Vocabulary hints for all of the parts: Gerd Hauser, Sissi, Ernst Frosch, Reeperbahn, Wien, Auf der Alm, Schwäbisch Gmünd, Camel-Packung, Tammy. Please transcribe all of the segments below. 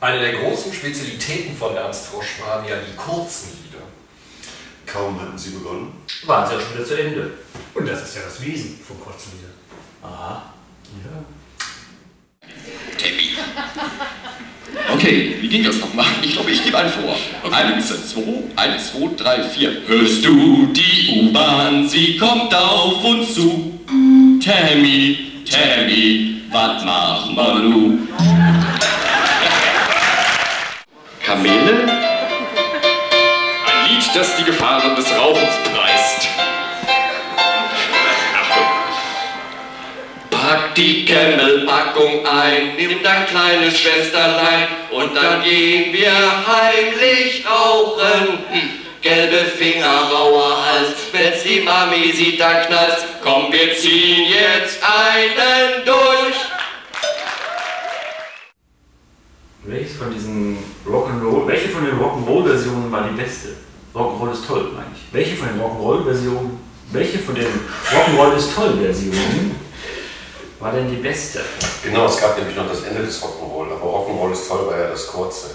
Eine der großen Spezialitäten von Ernst Frosch waren ja die kurzen Lieder. Kaum hatten sie begonnen, waren sie ja schon wieder zu Ende. Und das ist ja das Wesen von kurzen Liedern. Aha. Ja. Teppich. Okay, wie ging das nochmal? Ich glaube, ich gebe einen vor. Okay. 1, 2, 3, 4. Hörst du die U-Bahn? Sie kommt auf uns zu. Tammy, Tammy, was machen wir nu? Kamele? Ein Lied, das die Gefahren des Rauchens preist. Pack die Camel-Packung ein, nimm dein kleines Schwesterlein und dann gehen wir heimlich rauchen. Gelbe Finger, rauer Hals, wenn's die Mami sieht, dann knallst. Komm, wir ziehen jetzt einen durch. Welche von den Rock'n'Roll-Versionen war die beste? Rock'n'Roll ist toll, meine ich. Welche von den Rock'n'Roll ist toll-Versionen war denn die beste? Genau, es gab nämlich noch das Ende des Rock'n'Roll, aber Rock'n'Roll ist toll war ja das kurze.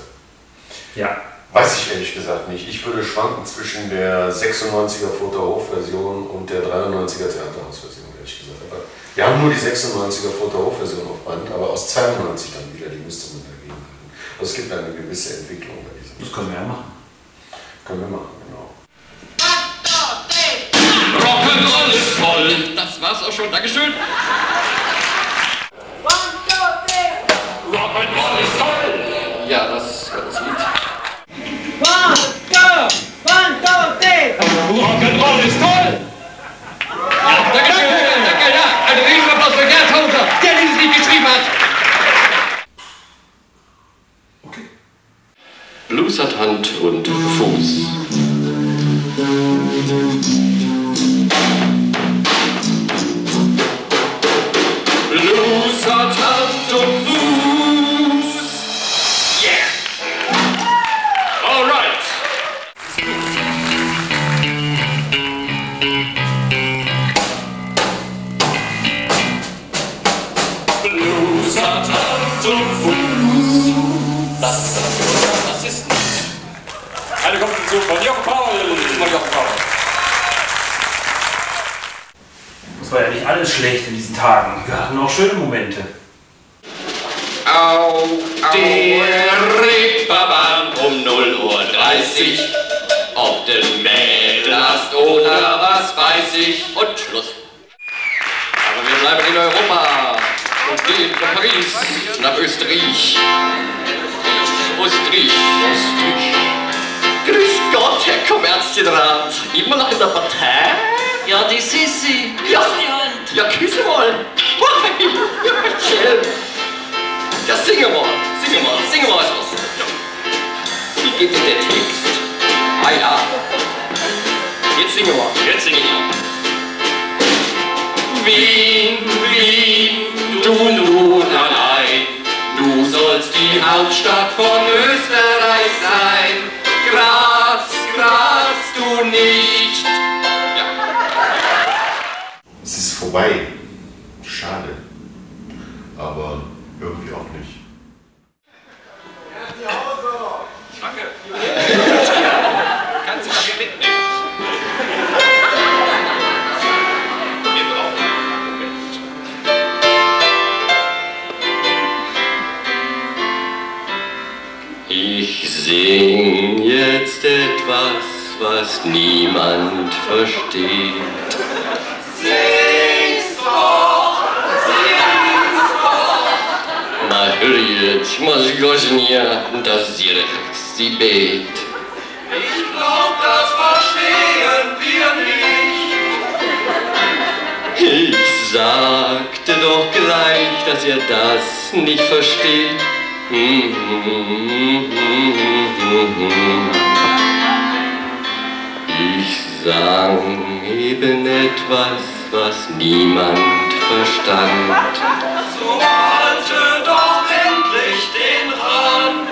Ja. Weiß ich ehrlich gesagt nicht. Ich würde schwanken zwischen der 96er Furterhof-Version und der 93er Theaterhaus-Version, ehrlich gesagt. Aber wir haben nur die 96er Furterhof-Version auf Band, aber aus 92 dann wieder, die müsste man dagegen halten. Also es gibt eine gewisse Entwicklung bei diesem. Das können wir ja machen. Können wir machen, genau. Rock'n'Roll ist voll! Das war's auch schon, Dankeschön! Rock'n'Roll ist toll! Ja, das war das Lied. One, two, three! Rock'n'Roll ist toll! Ja, danke, ja! Ein Riesenapplaus für Gerd Hauser, der dieses Lied geschrieben hat! Okay. Blues hat Hand und Fuß. Blues hat Hand und Fuß. Das war ja nicht alles schlecht in diesen Tagen. Wir hatten auch schöne Momente. Auf der Reeperbahn um 0:30 Uhr. Ob den Mädelast oder was weiß ich. Und Schluss. Aber wir bleiben in Europa und gehen von Paris nach Österreich. Grüß Gott, Herr Kommerzienrat. Immer noch in der Partei? Ja, die Sissi. Ja, ja, küsse mal. Ja, singen wir was. Wie geht denn der Text? Ah ja. Jetzt singen wir. Wien, du nun allein. Du sollst die Hauptstadt von Österreich sein. Gras, du nicht! Ja. Es ist vorbei. Schade. Aber irgendwie auch nicht. Gerd Hauser! Danke! Kannst du mal hier mitnehmen? Wir brauchen. Ich sing jetzt etwas, was niemand versteht. Sing's doch! Na hör jetzt, muss gossen hier, dass sie rechts die Beet. Ich glaub, das verstehen wir nicht. Ich sagte doch gleich, dass ihr das nicht versteht. Ich sang eben etwas, was niemand verstand. So halte doch endlich den Rand.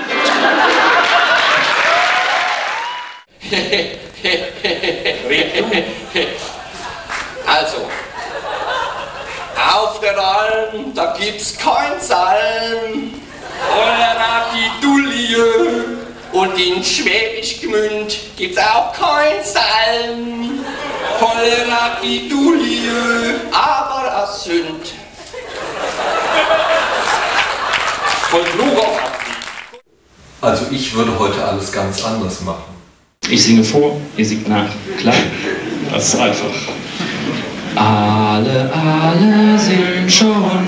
Also, auf der Alm, da gibt's kein Salm. Oder die Dulle. Und in Schwäbisch Gmünd gibt's auch kein Salm. Cholera wie du lieu, aber es Sünd. Also ich würde heute alles ganz anders machen. Ich singe vor, ihr singt nach. Klar, das ist einfach. Alle sind schon